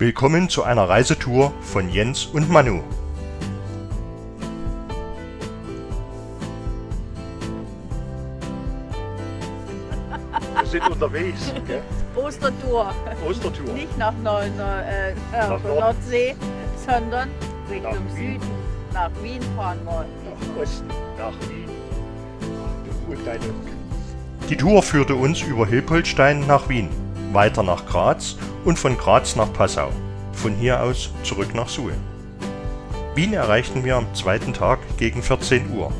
Willkommen zu einer Reisetour von Jens und Manu. Wir sind unterwegs. Gell? Ostertour. Ostertour. Nicht nach Nordsee, sondern Richtung Süden. Nach Wien fahren wir. Nach Osten, nach Wien. Die Tour führte uns über Hilpoltstein nach Wien, weiter nach Graz und von Graz nach Passau, von hier aus zurück nach Suhl. Wien erreichten wir am zweiten Tag gegen 14 Uhr.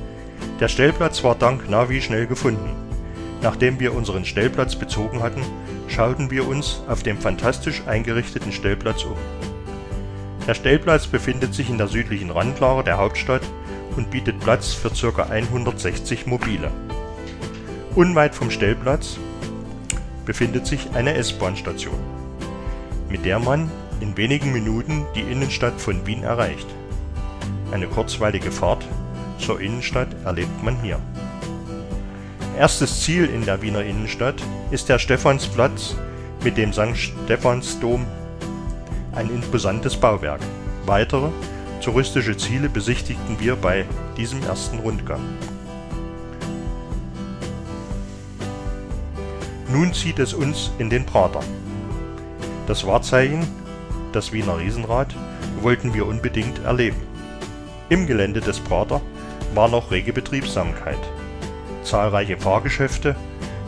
Der Stellplatz war dank Navi schnell gefunden. Nachdem wir unseren Stellplatz bezogen hatten, schauten wir uns auf dem fantastisch eingerichteten Stellplatz um. Der Stellplatz befindet sich in der südlichen Randlage der Hauptstadt und bietet Platz für ca. 160 Mobile. Unweit vom Stellplatz befindet sich eine S-Bahn-Station, mit der man in wenigen Minuten die Innenstadt von Wien erreicht. Eine kurzweilige Fahrt zur Innenstadt erlebt man hier. Erstes Ziel in der Wiener Innenstadt ist der Stephansplatz mit dem St. Stephansdom, ein imposantes Bauwerk. Weitere touristische Ziele besichtigten wir bei diesem ersten Rundgang. Nun zieht es uns in den Prater. Das Wahrzeichen, das Wiener Riesenrad, wollten wir unbedingt erleben. Im Gelände des Prater war noch rege Betriebsamkeit. Zahlreiche Fahrgeschäfte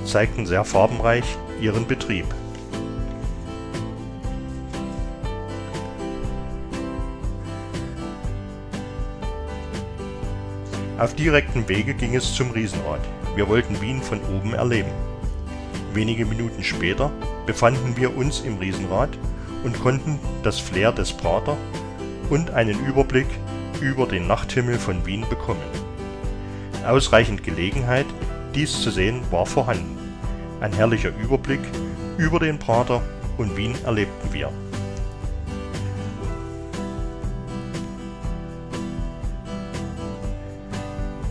zeigten sehr farbenreich ihren Betrieb. Auf direktem Wege ging es zum Riesenrad. Wir wollten Wien von oben erleben. Wenige Minuten später befanden wir uns im Riesenrad und konnten das Flair des Prater und einen Überblick über den Nachthimmel von Wien bekommen. Ausreichend Gelegenheit, dies zu sehen, war vorhanden. Ein herrlicher Überblick über den Prater und Wien erlebten wir.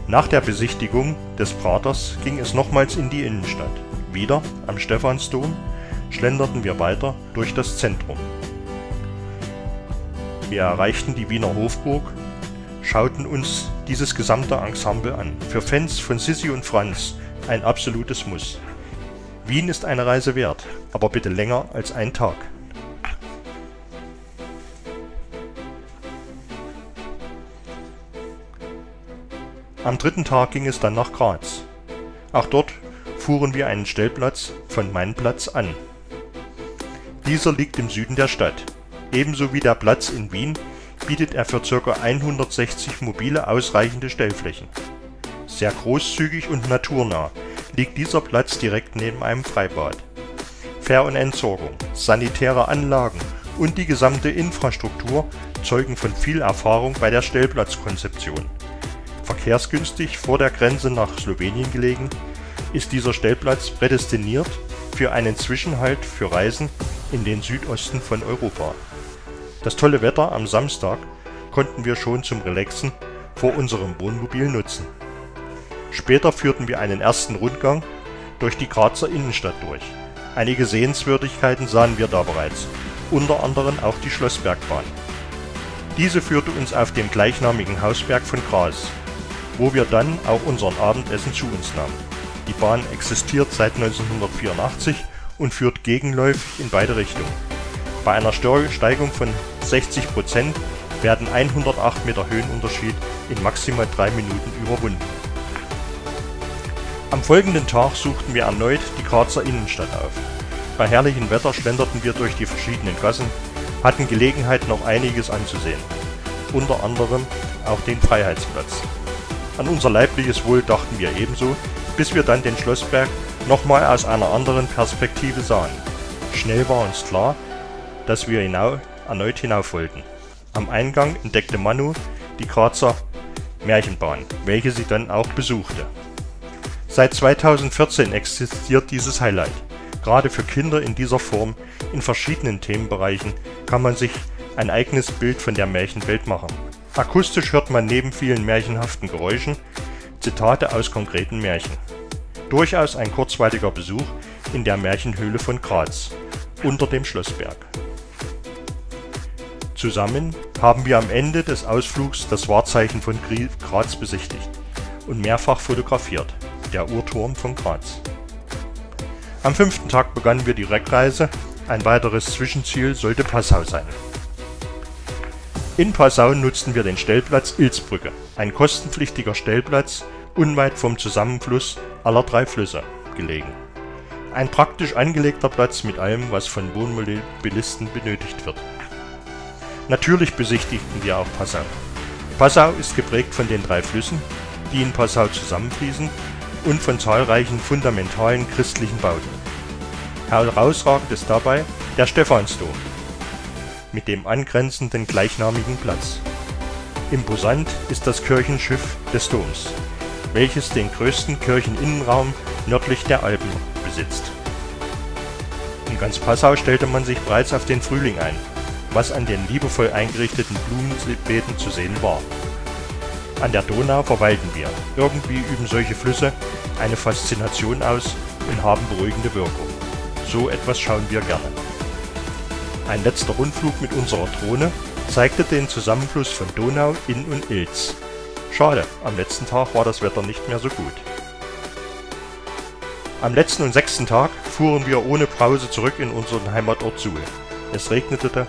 Nach der Besichtigung des Praters ging es nochmals in die Innenstadt. Wieder am Stephansdom schlenderten wir weiter durch das Zentrum. Wir erreichten die Wiener Hofburg, schauten uns dieses gesamte Ensemble an. Für Fans von Sissi und Franz ein absolutes Muss. Wien ist eine Reise wert, aber bitte länger als ein Tag. Am dritten Tag ging es dann nach Graz. Auch dort fuhren wir einen Stellplatz von MeinPlatz an. Dieser liegt im Süden der Stadt. Ebenso wie der Platz in Wien bietet er für ca. 160 Mobile ausreichende Stellflächen. Sehr großzügig und naturnah liegt dieser Platz direkt neben einem Freibad. Fähr- und Entsorgung, sanitäre Anlagen und die gesamte Infrastruktur zeugen von viel Erfahrung bei der Stellplatzkonzeption. Verkehrsgünstig vor der Grenze nach Slowenien gelegen, ist dieser Stellplatz prädestiniert für einen Zwischenhalt für Reisen in den Südosten von Europa. Das tolle Wetter am Samstag konnten wir schon zum Relaxen vor unserem Wohnmobil nutzen. Später führten wir einen ersten Rundgang durch die Grazer Innenstadt durch. Einige Sehenswürdigkeiten sahen wir da bereits, unter anderem auch die Schlossbergbahn. Diese führte uns auf dem gleichnamigen Hausberg von Graz, wo wir dann auch unseren Abendessen zu uns nahmen. Die Bahn existiert seit 1984 und führt gegenläufig in beide Richtungen. Bei einer Steigung von 60% werden 108 Meter Höhenunterschied in maximal 3 Minuten überwunden. Am folgenden Tag suchten wir erneut die Grazer Innenstadt auf. Bei herrlichem Wetter schlenderten wir durch die verschiedenen Gassen, hatten Gelegenheit noch einiges anzusehen, unter anderem auch den Freiheitsplatz. An unser leibliches Wohl dachten wir ebenso, bis wir dann den Schlossberg nochmal aus einer anderen Perspektive sahen. Schnell war uns klar, dass wir erneut hinauf wollten. Am Eingang entdeckte Manu die Grazer Märchenbahn, welche sie dann auch besuchte. Seit 2014 existiert dieses Highlight. Gerade für Kinder in dieser Form in verschiedenen Themenbereichen kann man sich ein eigenes Bild von der Märchenwelt machen. Akustisch hört man neben vielen märchenhaften Geräuschen Zitate aus konkreten Märchen. Durchaus ein kurzweiliger Besuch in der Märchenhöhle von Graz, unter dem Schlossberg. Zusammen haben wir am Ende des Ausflugs das Wahrzeichen von Graz besichtigt und mehrfach fotografiert, der Uhrturm von Graz. Am 5. Tag begannen wir die Rückreise, ein weiteres Zwischenziel sollte Passau sein. In Passau nutzten wir den Stellplatz Ilzbrücke, ein kostenpflichtiger Stellplatz, unweit vom Zusammenfluss aller drei Flüsse gelegen. Ein praktisch angelegter Platz mit allem, was von Wohnmobilisten benötigt wird. Natürlich besichtigten wir auch Passau. Passau ist geprägt von den drei Flüssen, die in Passau zusammenfließen, und von zahlreichen fundamentalen christlichen Bauten. Herausragend ist dabei der Stephansdom mit dem angrenzenden gleichnamigen Platz. Imposant ist das Kirchenschiff des Doms, welches den größten Kircheninnenraum nördlich der Alpen besitzt. In ganz Passau stellte man sich bereits auf den Frühling ein, was an den liebevoll eingerichteten Blumenbeeten zu sehen war. An der Donau verweilten wir. Irgendwie üben solche Flüsse eine Faszination aus und haben beruhigende Wirkung. So etwas schauen wir gerne. Ein letzter Rundflug mit unserer Drohne zeigte den Zusammenfluss von Donau, Inn und Ilz. Schade, am letzten Tag war das Wetter nicht mehr so gut. Am letzten und 6. Tag fuhren wir ohne Pause zurück in unseren Heimatort Suhl. Es regnete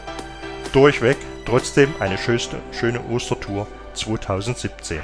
durchweg, trotzdem eine schöne Ostertour 2017.